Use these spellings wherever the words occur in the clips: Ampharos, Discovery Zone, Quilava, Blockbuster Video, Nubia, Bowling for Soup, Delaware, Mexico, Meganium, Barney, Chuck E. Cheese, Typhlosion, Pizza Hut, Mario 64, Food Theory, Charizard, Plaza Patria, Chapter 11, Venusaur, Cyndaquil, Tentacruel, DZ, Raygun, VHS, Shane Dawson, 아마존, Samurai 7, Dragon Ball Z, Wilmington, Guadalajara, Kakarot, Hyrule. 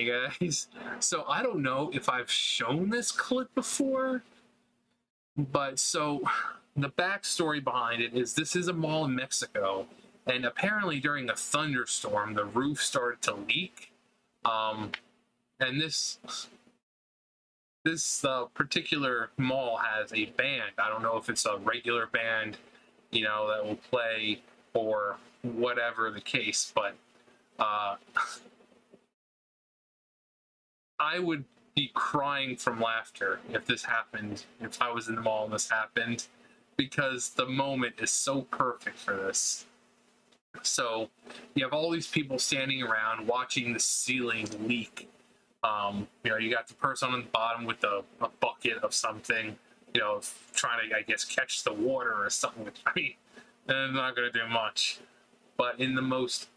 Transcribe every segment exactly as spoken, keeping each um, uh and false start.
Hey guys, so I don't know if I've shown this clip before, but so the backstory behind it is this is a mall in Mexico, and apparently during a thunderstorm the roof started to leak, um, and this this uh, particular mall has a band. I don't know if it's a regular band, you know, that will play or whatever the case, but uh, I would be crying from laughter if this happened, if I was in the mall and this happened, because the moment is so perfect for this. So you have all these people standing around watching the ceiling leak. Um, you know, you got the person on the bottom with a, a bucket of something, you know, trying to, I guess, catch the water or something. I mean, they're not going to do much. But in the most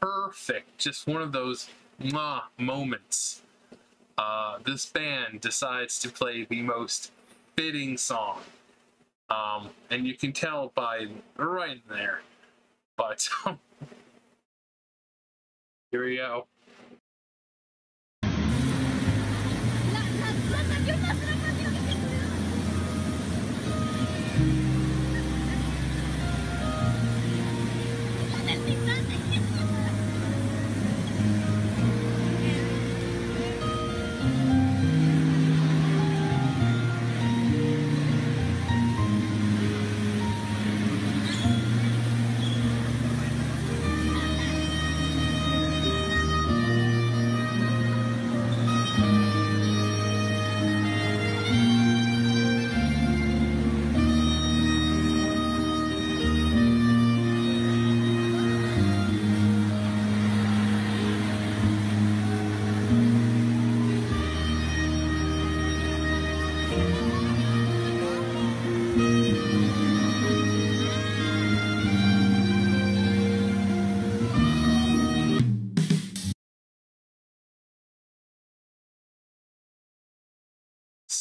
perfect, just one of those mwah moments, Uh, this band decides to play the most fitting song, um, and you can tell by right in there. But um, here we go.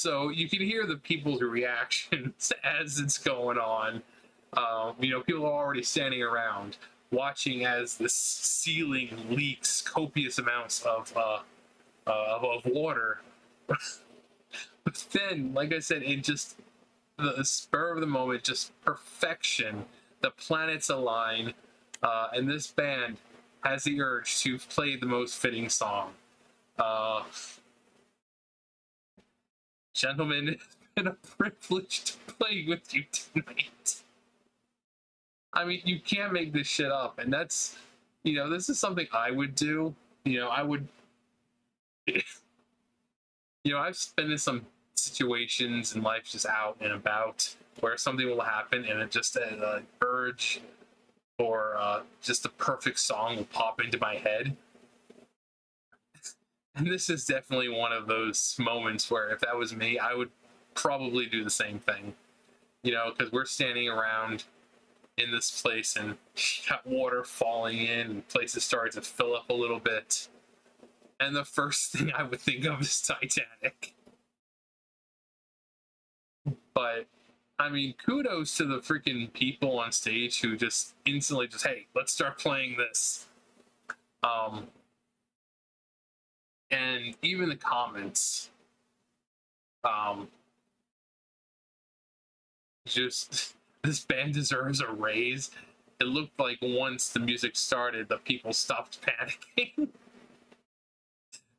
So you can hear the people's reactions as it's going on. Uh, you know, people are already standing around watching as the ceiling leaks copious amounts of uh, uh, of water. But then, like I said, it just, the spur of the moment, just perfection. The planets align, uh, and this band has the urge to play the most fitting song. Uh, Gentlemen, it's been a privilege to play with you tonight. I mean, you can't make this shit up, and that's, you know, this is something I would do. You know, I would, you know, I've been in some situations in life just out and about where something will happen and it just an uh, urge or uh, just the perfect song will pop into my head. And this is definitely one of those moments where if that was me, I would probably do the same thing. You know, because we're standing around in this place and you got water falling in and places started to fill up a little bit. And the first thing I would think of is Titanic. But, I mean, kudos to the freaking people on stage who just instantly just, hey, let's start playing this. Um... And even the comments, um, just, this band deserves a raise. It looked like once the music started, the people stopped panicking.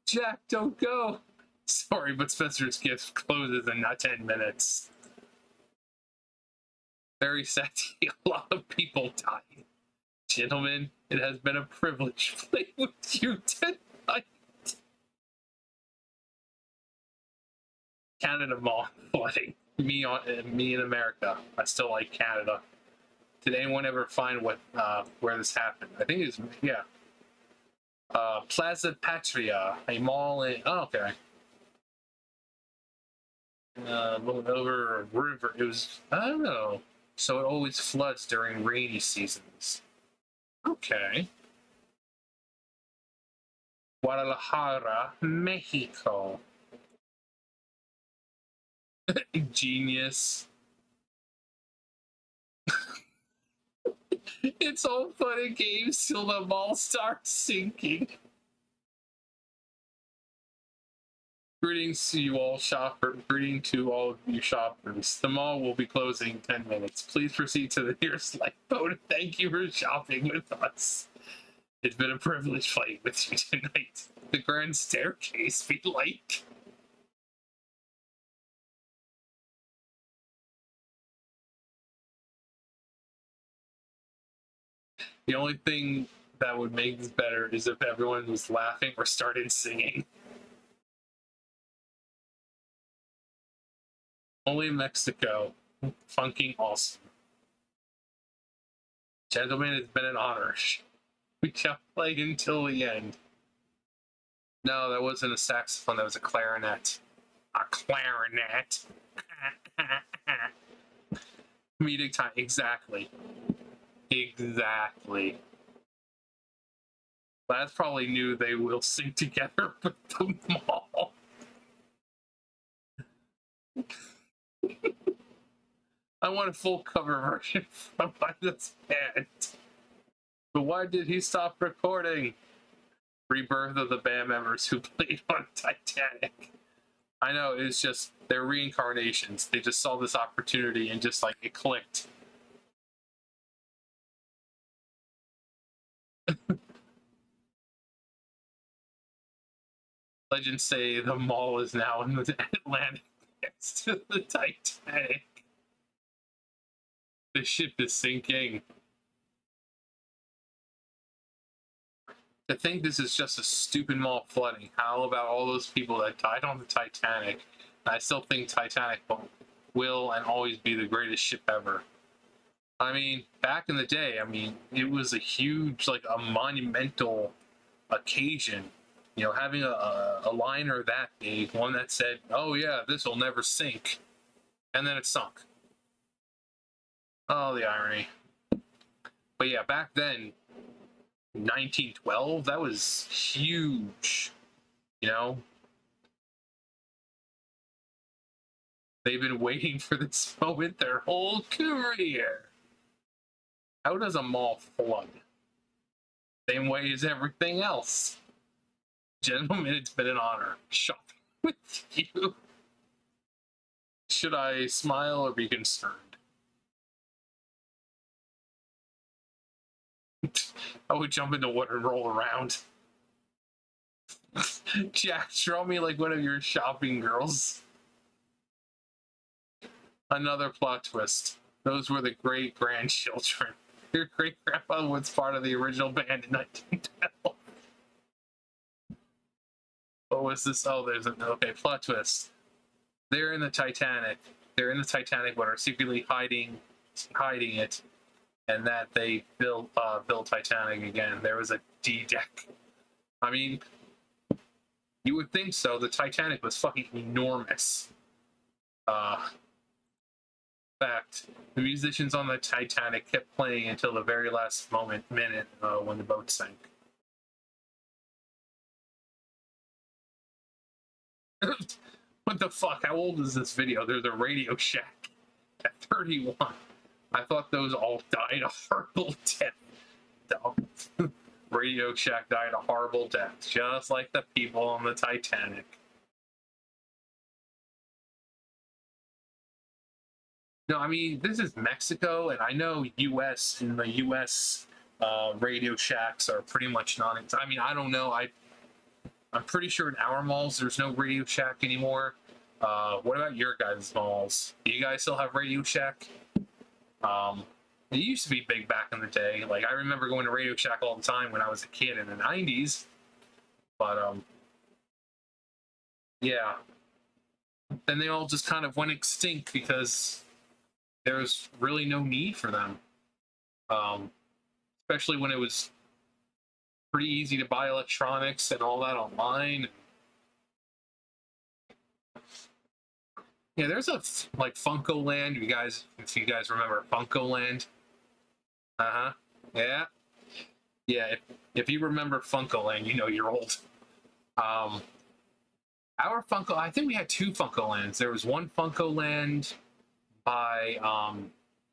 Jack, don't go. Sorry, but Spencer's Gift closes in not ten minutes. Very sad to see a lot of people dying. Gentlemen, it has been a privilege playing with you tonight. Canada mall flooding. Me on uh, me in America. I still like Canada. Did anyone ever find what uh, where this happened? I think it's yeah. Uh, Plaza Patria, a mall in. Oh, okay. Uh, over a river. It was. I don't know. So it always floods during rainy seasons. Okay. Guadalajara, Mexico. Genius. It's all fun and games till the mall starts sinking. Greetings to you all shopper, greeting to all of you shoppers. The mall will be closing in ten minutes. Please proceed to the nearest lifeboat. Thank you for shopping with us. It's been a privilege playing with you tonight. The grand staircase be like. The only thing that would make this better is if everyone was laughing or started singing. Only in Mexico. Funking awesome. Gentlemen, it's been an honor. We shall play until the end. No, that wasn't a saxophone, that was a clarinet. A clarinet. Comedic time, exactly. Exactly. Lads probably knew they will sing together with the mall. I want a full cover version of this band. But why did he stop recording? Rebirth of the band members who played on Titanic. I know, it's just, they're reincarnations. They just saw this opportunity and just like, it clicked. Legends say the mall is now in the Atlantic next to the Titanic. The ship is sinking. To think this is just a stupid mall flooding. How about all those people that died on the Titanic? And I still think Titanic will and always be the greatest ship ever. I mean, back in the day, I mean, it was a huge, like a monumental occasion. You know, having a, a liner that big, one that said, oh yeah, this will never sink. And then it sunk. Oh, the irony. But yeah, back then, nineteen twelve, that was huge, you know? They've been waiting for this moment their whole career. How does a mall flood? Same way as everything else. Gentlemen, it's been an honor shopping with you. Should I smile or be concerned? I would jump in the water and roll around. Jack, draw me like one of your shopping girls. Another plot twist. Those were the great-grandchildren. Your great-grandpa was part of the original band in nineteen twelve. What was this? Oh, there's a... Okay, plot twist. They're in the Titanic. They're in the Titanic water, secretly hiding, hiding it. And that they built uh, built Titanic again. There was a D deck. I mean, you would think so. The Titanic was fucking enormous. Uh, in fact, the musicians on the Titanic kept playing until the very last moment, minute, uh, when the boat sank. What the fuck? How old is this video? There's a Radio Shack at thirty-one. I thought those all died a horrible death. Radio Shack died a horrible death, just like the people on the Titanic. No, I mean, this is Mexico, and I know U S, in the U S, uh, Radio Shacks are pretty much non- I mean, I don't know. I, I'm pretty sure in our malls, there's no Radio Shack anymore. Uh, what about your guys' malls? Do you guys still have Radio Shack? Um, it used to be big back in the day. Like, I remember going to Radio Shack all the time when I was a kid in the nineties. But, um, yeah. Then they all just kind of went extinct because there was really no need for them. Um, especially when it was pretty easy to buy electronics and all that online. Yeah, there's a, like, FuncoLand, you guys, if you guys remember FuncoLand. Uh-huh. Yeah. Yeah, if, if you remember FuncoLand, you know you're old. Um, our Funko, I think we had two FuncoLands. There was one FuncoLand by um,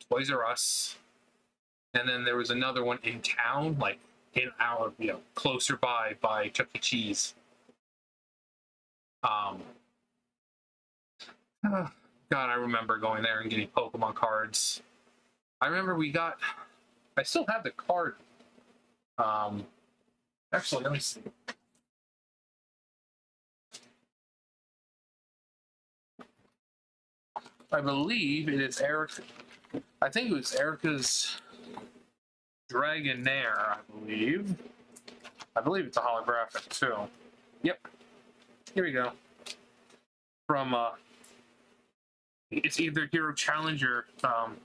Toys R Us, and then there was another one in town, like, in our, you know, closer by, by Chuck E. Cheese. Um... God, I remember going there and getting Pokemon cards. I remember we got... I still have the card. Um, actually, let me see. I believe it is Erica. I think it was Erica's Dragonair, I believe. I believe it's a holographic, too. Yep. Here we go. From, uh... it's either Hero Challenge or, um...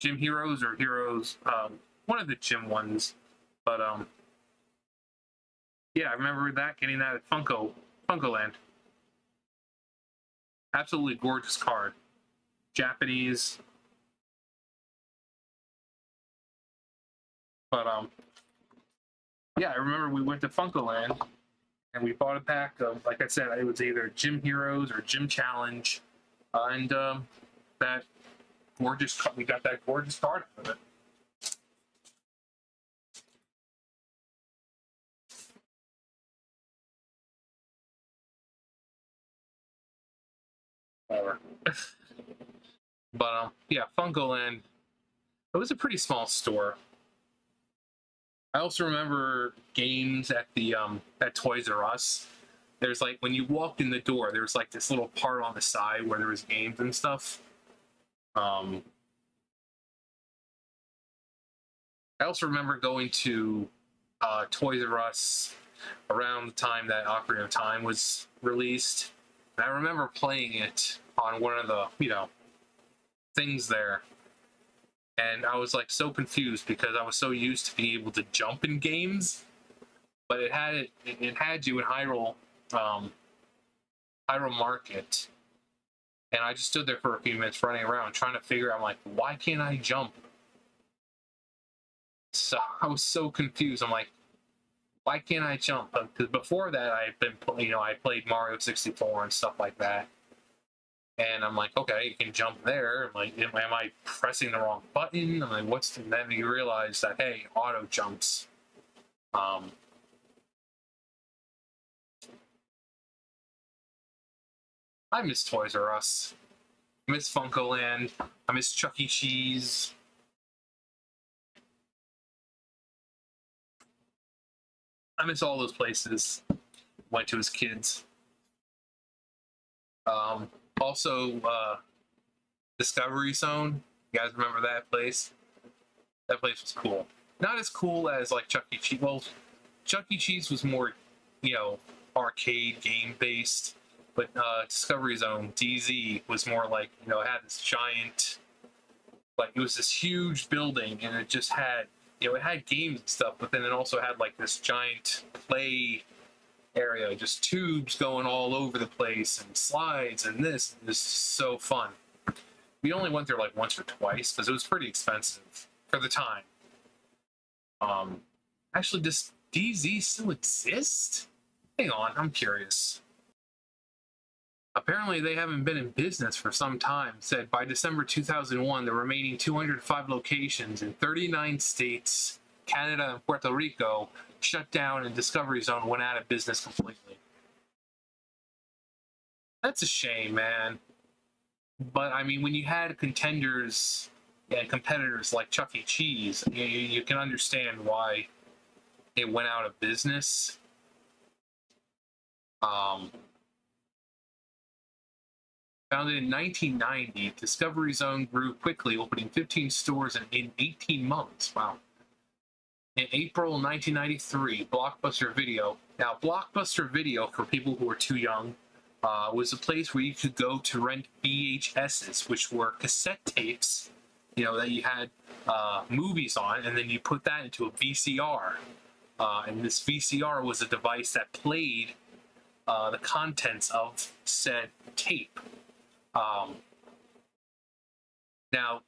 Gym Heroes or Heroes, um... one of the gym ones. But, um... yeah, I remember that, getting that at Funko... FuncoLand. Absolutely gorgeous card. Japanese. But, um, yeah, I remember we went to FuncoLand and we bought a pack of, like I said, it was either Gym Heroes or Gym Challenge. Uh, and, um, that gorgeous, we got that gorgeous card out of it. Whatever. But, um, yeah, FuncoLand, it was a pretty small store. I also remember games at the, um, at Toys R Us. There's, like, when you walked in the door, there was, like, this little part on the side where there was games and stuff. Um, I also remember going to, uh, Toys R Us around the time that Ocarina of Time was released. And I remember playing it on one of the, you know, things there, and I was like so confused because I was so used to being able to jump in games, but it had it, it had you in Hyrule, um, Hyrule Market, and I just stood there for a few minutes running around trying to figure out, I'm like, why can't I jump? So I was so confused. I'm like, why can't I jump? Because before that I had been, you know, I played Mario sixty-four and stuff like that. And I'm like, okay, you can jump there. I'm like, am, am I pressing the wrong button? I'm like, what's the, and then you realize that, hey, auto jumps. Um, I miss Toys R Us. I miss FuncoLand. I miss Chuck E. Cheese. I miss all those places I went to as kids. Um... Also, uh, Discovery Zone. You guys remember that place? That place was cool. Not as cool as, like, Chuck E. Cheese. Well, Chuck E. Cheese was more, you know, arcade game-based. But uh, Discovery Zone, D Z, was more like, you know, it had this giant... like, it was this huge building, and it just had... you know, it had games and stuff, but then it also had, like, this giant play... area, just tubes going all over the place and slides and this. It was so fun. We only went there like once or twice because it was pretty expensive for the time. Um, actually, does D Z still exist? Hang on, I'm curious. Apparently, they haven't been in business for some time. Said by December two thousand one, the remaining two hundred five locations in thirty-nine states, Canada, and Puerto Rico shut down, and Discovery Zone went out of business completely. That's a shame, man. But, I mean, when you had contenders and competitors like Chuck E. Cheese, you, you can understand why it went out of business. Um, founded in nineteen ninety, Discovery Zone grew quickly, opening fifteen stores in eighteen months. Wow. In April nineteen ninety-three, Blockbuster Video, now Blockbuster Video, for people who are too young, uh, was a place where you could go to rent V H Ss, which were cassette tapes, you know, that you had uh, movies on, and then you put that into a V C R. Uh, and this V C R was a device that played uh, the contents of said tape. Um, now,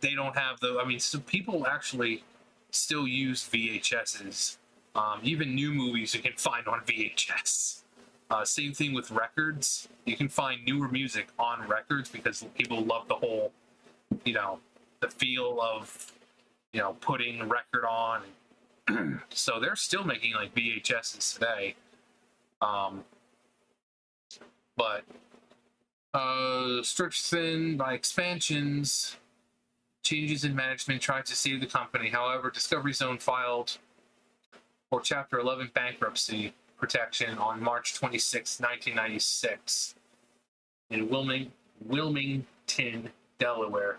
they don't have the, I mean, so people actually... still use V H Ss. Um, even new movies you can find on V H S. Uh, same thing with records. You can find newer music on records because people love the whole, you know, the feel of, you know, putting a record on. So they're still making, like, V H Ss today. Um, but uh, stretched thin by expansions, changes in management tried to save the company. However, Discovery Zone filed for Chapter eleven bankruptcy protection on March twenty-sixth, nineteen ninety-six in Wilming Wilmington, Delaware.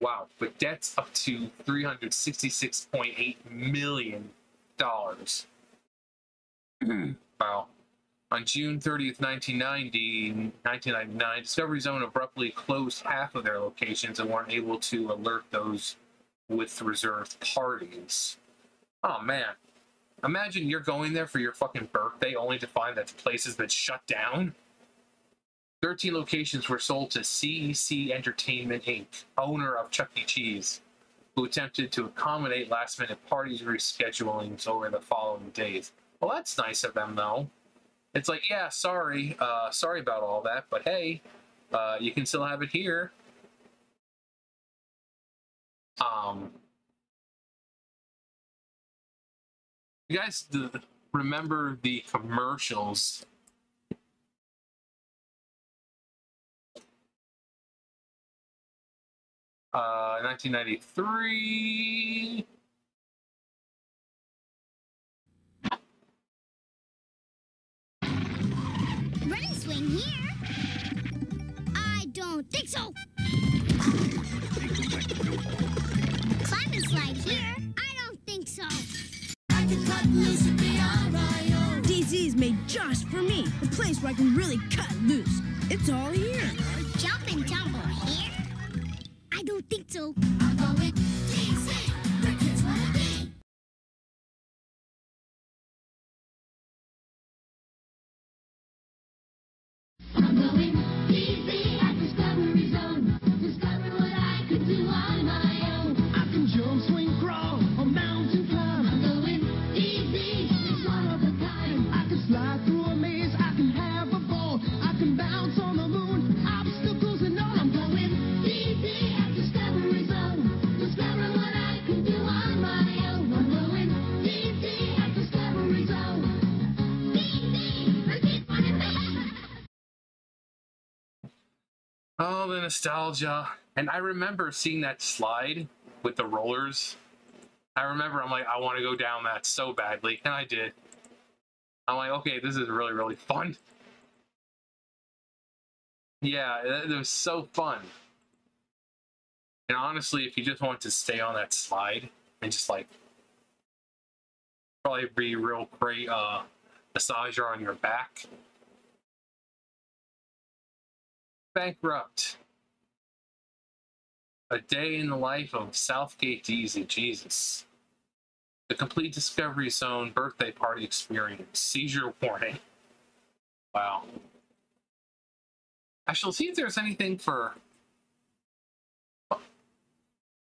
Wow, with debts up to three hundred sixty-six point eight million dollars. Wow. On June thirtieth, nineteen ninety, nineteen ninety-nine, Discovery Zone abruptly closed half of their locations and weren't able to alert those with reserved parties. Oh, man. Imagine you're going there for your fucking birthday only to find that the place has been shut down. thirteen locations were sold to C E C Entertainment, Incorporated, owner of Chuck E. Cheese, who attempted to accommodate last-minute parties reschedulings over the following days. Well, that's nice of them, though. It's like, yeah, sorry, uh, sorry about all that, but hey, uh, you can still have it here. Um, you guys remember the commercials? Uh, nineteen ninety-three. Running swing here. I don't think so. Climb and slide here. I don't think so. I can cut loose and be alright. D Z's made just for me. A place where I can really cut loose. It's all here. Jump and tumble here. I don't think so. I'm going D C, where kids wanna be. I'm going D C at Discovery Zone. Discover what I could do on my own. I can jump, swing, crawl, or mountain climb. I'm going D C, it's one of a kind. I can slide through a maze, I can have a ball, I can bounce on the moon, obstacles and all. I'm going D C. Oh, the nostalgia. And I remember seeing that slide with the rollers. I remember I'm like, I want to go down that so badly. And I did. I'm like, okay, this is really, really fun. Yeah, it was so fun. And honestly, if you just want to stay on that slide and just like probably be real great uh, massager on your back. Bankrupt. A day in the life of Southgate D Z. Jesus. The complete Discovery Zone birthday party experience. Seizure warning. Wow. I shall see if there's anything for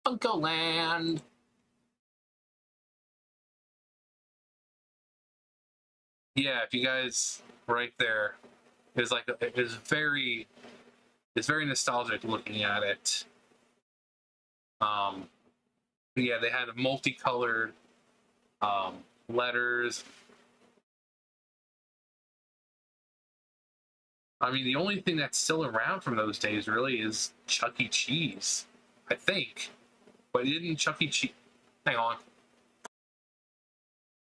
FuncoLand. Yeah, if you guys right there, it's like a, it is very. It's very nostalgic looking at it. Um, yeah, they had multicolored um, letters. I mean, the only thing that's still around from those days really is Chuck E. Cheese, I think. But didn't Chuck E. Cheese... Hang on.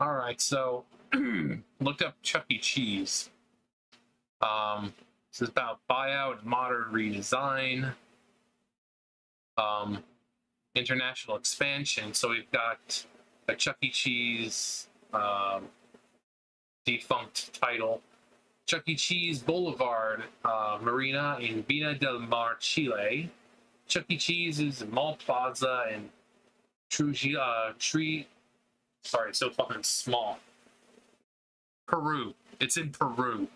All right, so looked up Chuck E. Cheese. Um... This is about buyout and modern redesign, um, international expansion. So we've got a Chuck E. Cheese um, defunct title, Chuck E. Cheese Boulevard uh, Marina in Vina del Mar, Chile. Chuck E. Cheese's Mall Plaza and Trujillo, uh, Tree. Sorry, it's so fucking small. Peru. It's in Peru.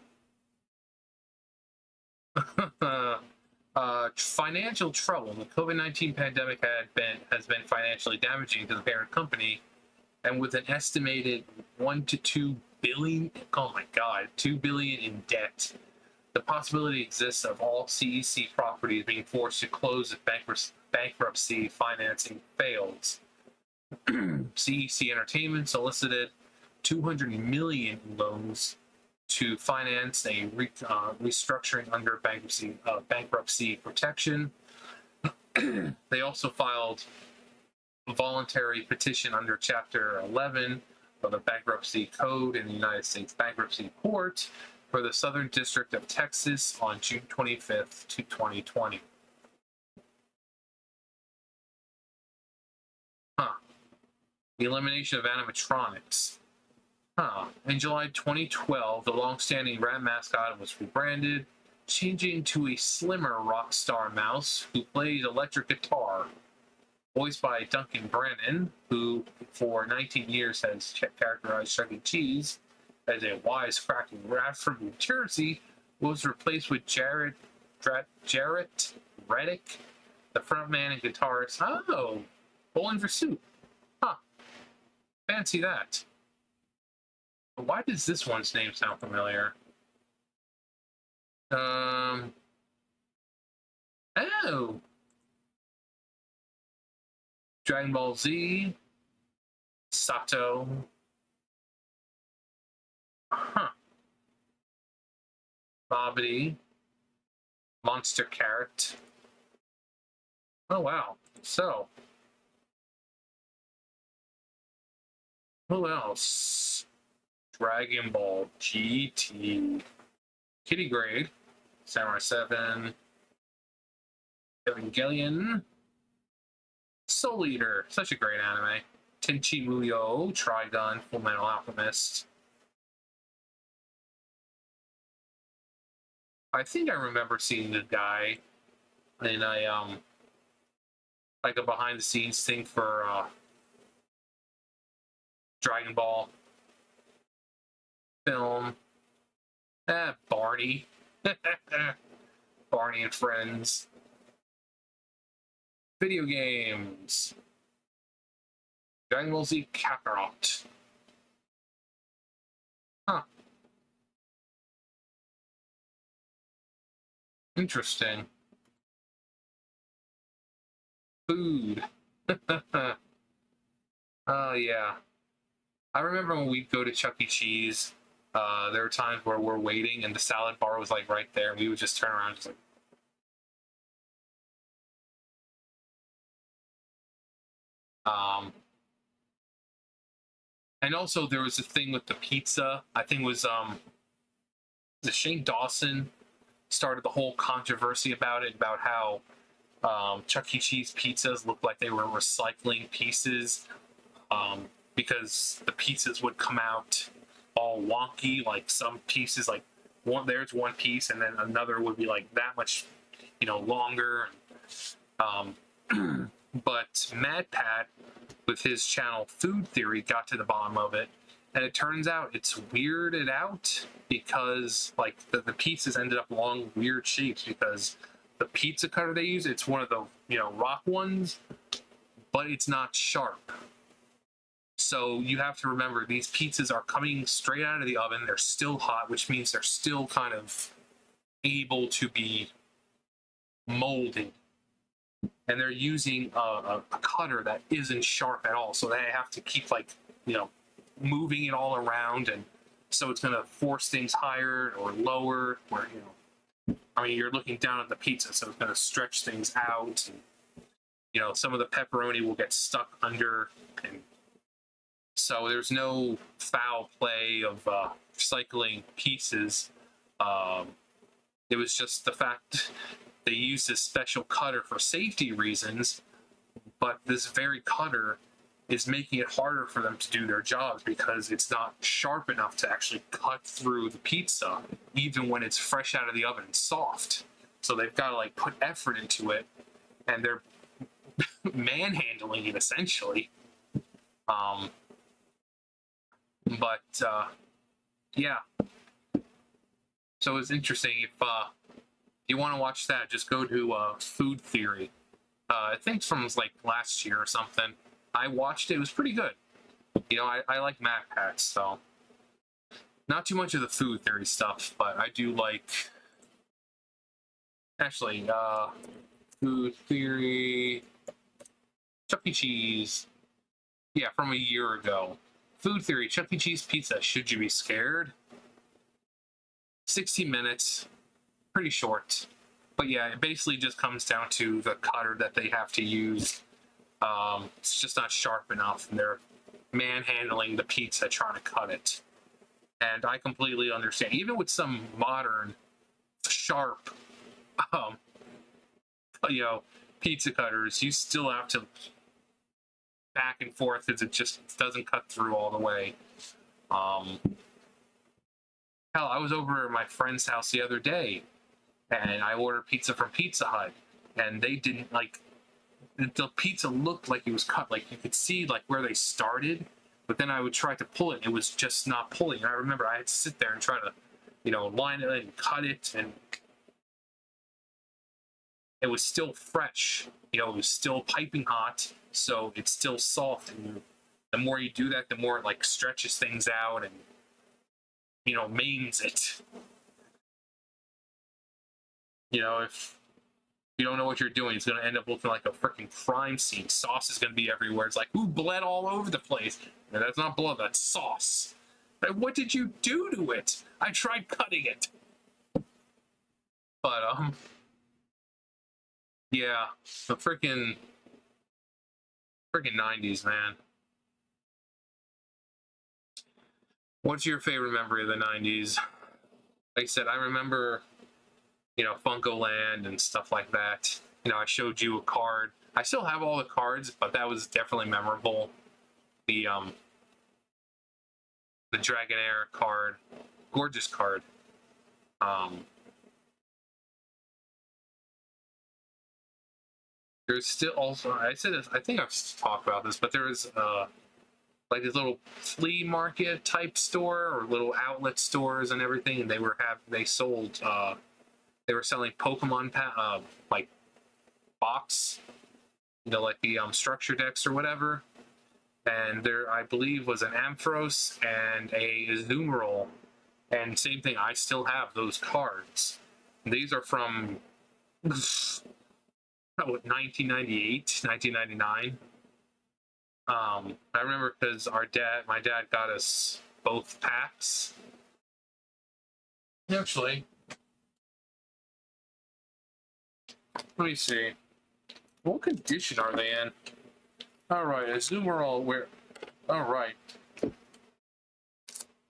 uh, financial trouble. The COVID nineteen pandemic had been has been financially damaging to the parent company, and with an estimated one to two billion. Oh my God, two billion in debt. The possibility exists of all C E C properties being forced to close if bankruptcy financing fails. C E C Entertainment solicited two hundred million loans to finance a re, uh, restructuring under bankruptcy, uh, bankruptcy protection. They also filed a voluntary petition under Chapter eleven of the Bankruptcy Code in the United States Bankruptcy Court for the Southern District of Texas on June twenty-fifth, twenty twenty. Huh. The elimination of animatronics. Huh. In July twenty twelve, the long-standing rat mascot was rebranded, changing to a slimmer rock star mouse who plays electric guitar, voiced by Duncan Brennan, who for nineteen years has characterized Chuck E. Cheese as a wisecracking rat from New Jersey, was replaced with Jared Jared Reddick, the frontman and guitarist. Oh, Bowling for Soup. Huh. Fancy that. But why does this one's name sound familiar? Um. Oh. Dragon Ball Z, Sato. Huh. Bobbity, Monster Carrot. Oh, wow. So, who else? Dragon Ball G T, Kitty Grade, Samurai seven, Evangelion. Soul Eater, such a great anime. Tenchi Muyo, Trigun, Full Metal Alchemist. I think I remember seeing the guy in a um, like a behind-the-scenes thing for uh, Dragon Ball film. Ah, Barney, Barney and Friends. Video games. Dragon Ball Z Kakarot. Huh. Interesting. Food. Oh, uh, yeah. I remember when we'd go to Chuck E. Cheese, uh, there were times where we're waiting and the salad bar was like right there and we would just turn around and just like, Um, and also there was a thing with the pizza. I think it was um, the Shane Dawson started the whole controversy about it, about how um, Chuck E. Cheese pizzas looked like they were recycling pieces um, because the pizzas would come out all wonky. Like some pieces, like one there's one piece, and then another would be like that much, you know, longer. Um, But Mad Pat, with his channel Food Theory, got to the bottom of it. And it turns out it's weirded out because, like, the, the pizzas ended up long, weird shapes because the pizza cutter they use, it's one of the, you know, rock ones, but it's not sharp. So you have to remember, these pizzas are coming straight out of the oven. They're still hot, which means they're still kind of able to be molded. And they're using a, a, a cutter that isn't sharp at all, so they have to keep, like, you know, moving it all around, and so it's going to force things higher or lower, or, you know, I mean, you're looking down at the pizza, so it's going to stretch things out, and, you know, some of the pepperoni will get stuck under, and so there's no foul play of uh, recycling pieces. Um, it was just the fact... They use this special cutter for safety reasons, but this very cutter is making it harder for them to do their jobs because it's not sharp enough to actually cut through the pizza, even when it's fresh out of the oven and soft. So they've got to, like, put effort into it, and they're manhandling it, essentially. Um, but, uh, yeah. So it's interesting if... Uh, you want to watch that, just go to uh, Food Theory. Uh, I think from like last year or something. I watched it. It was pretty good. You know, I, I like Mad Pat, so. Not too much of the Food Theory stuff, but I do like... Actually, uh, Food Theory... Chuck E. Cheese. Yeah, from a year ago. Food Theory, Chuck E. Cheese Pizza. Should you be scared? sixty minutes, pretty short. But yeah, it basically just comes down to the cutter that they have to use. Um, it's just not sharp enough, and they're manhandling the pizza trying to cut it. And I completely understand. Even with some modern, sharp, um, you know, pizza cutters, you still have to back and forth because it just doesn't cut through all the way. Um, hell, I was over at my friend's house the other day, and I ordered pizza from Pizza Hut, and they didn't, like, the pizza looked like it was cut. Like, you could see, like, where they started, but then I would try to pull it, and it was just not pulling. And I remember I had to sit there and try to, you know, line it and cut it, and it was still fresh. You know, it was still piping hot, so it's still soft. And the more you do that, the more it, like, stretches things out and, you know, manes it. You know, if you don't know what you're doing, it's going to end up looking like a freaking crime scene. Sauce is going to be everywhere. It's like, who bled all over the place? And that's not blood, that's sauce. Like, what did you do to it? I tried cutting it. But, um, yeah, the freaking, freaking nineties, man. What's your favorite memory of the nineties? Like I said, I remember, you know, FuncoLand and stuff like that. You know, I showed you a card. I still have all the cards, but that was definitely memorable. The, um, the Dragonair card. Gorgeous card. Um, there's still also, I said this, I think I've talked about this, but there was, uh, like this little flea market type store or little outlet stores and everything. And they were, have, they sold, uh, they were selling Pokemon, uh, like, box, you know, like the um, structure decks or whatever. And there, I believe, was an Ampharos and a Azumarill. And same thing, I still have those cards. And these are from, what, nineteen ninety-eight, nineteen ninety-nine. Um, I remember because our dad, my dad got us both packs. Actually, let me see. What condition are they in? All right, Azumarill, where? All right.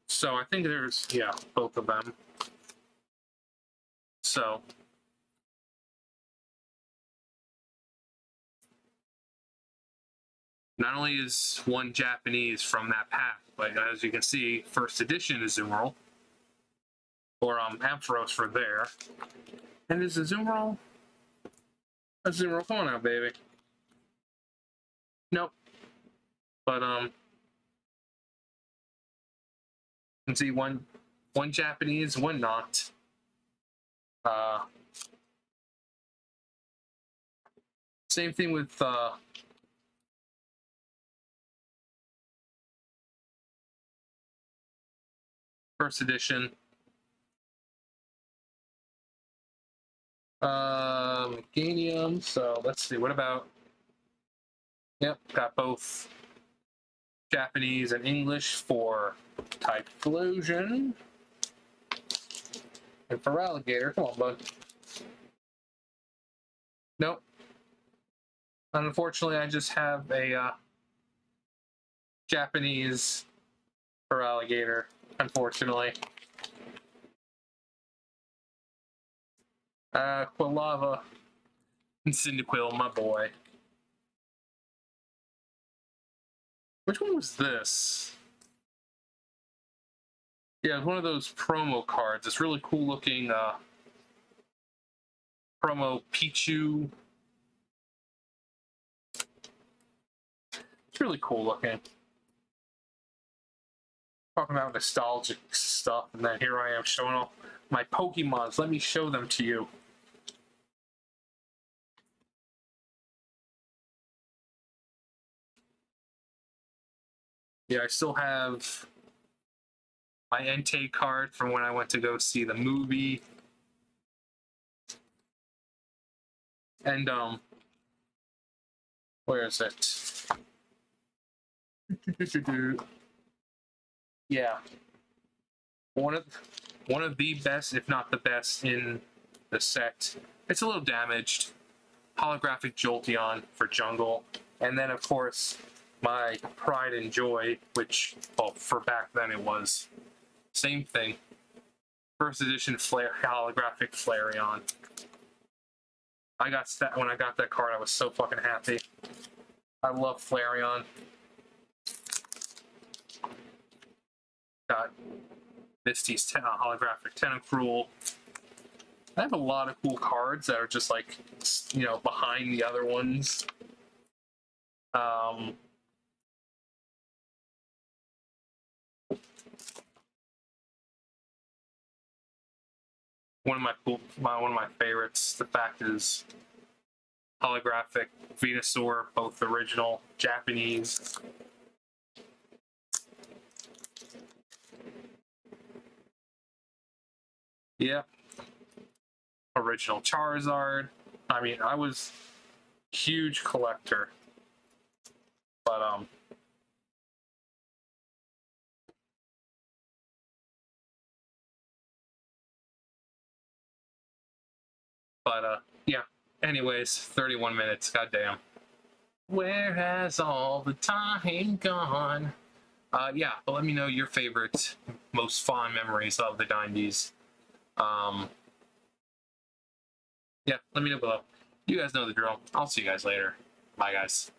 So I think there's, yeah, both of them. So. Not only is one Japanese from that pack, but as you can see, first edition Azumarill. Or um, Ampharos for there. And is Azumarill? Azumarill, come on out, baby. Nope. But, um... you can see one, one Japanese, one not. Uh... Same thing with, uh... first edition. Uh, Meganium, so let's see, what about, yep, got both Japanese and English for Typhlosion and Feraligatr, come on, bud. Nope. Unfortunately, I just have a uh, Japanese Feraligatr, unfortunately. Uh, Quilava and Cyndaquil, my boy. Which one was this? Yeah, it's one of those promo cards. It's really cool looking, uh, promo Pichu. It's really cool looking. Talking about nostalgic stuff, and then here I am showing off my Pokemons. Let me show them to you. Yeah, I still have my Entei card from when I went to go see the movie. And, um, where is it? Yeah. One of one of the best, if not the best, in the sect. It's a little damaged. Holographic Jolteon for jungle. And then, of course, my pride and joy, which, well, for back then it was same thing. First edition Flare, holographic Flareon. I got that when I got that card. I was so fucking happy. I love Flareon. Got Misty's ten, uh, holographic Tentacruel. I have a lot of cool cards that are just like, you know, behind the other ones. Um, one of my cool, my one of my favorites. The fact is, holographic Venusaur, both original Japanese. Yeah. Original Charizard. I mean, I was huge collector, but um, but uh, yeah. Anyways, thirty-one minutes. Goddamn. Where has all the time gone? Uh, yeah. But let me know your favorite, most fond memories of the nineties. Um. Yeah, let me know below. You guys know the drill. I'll see you guys later. Bye, guys.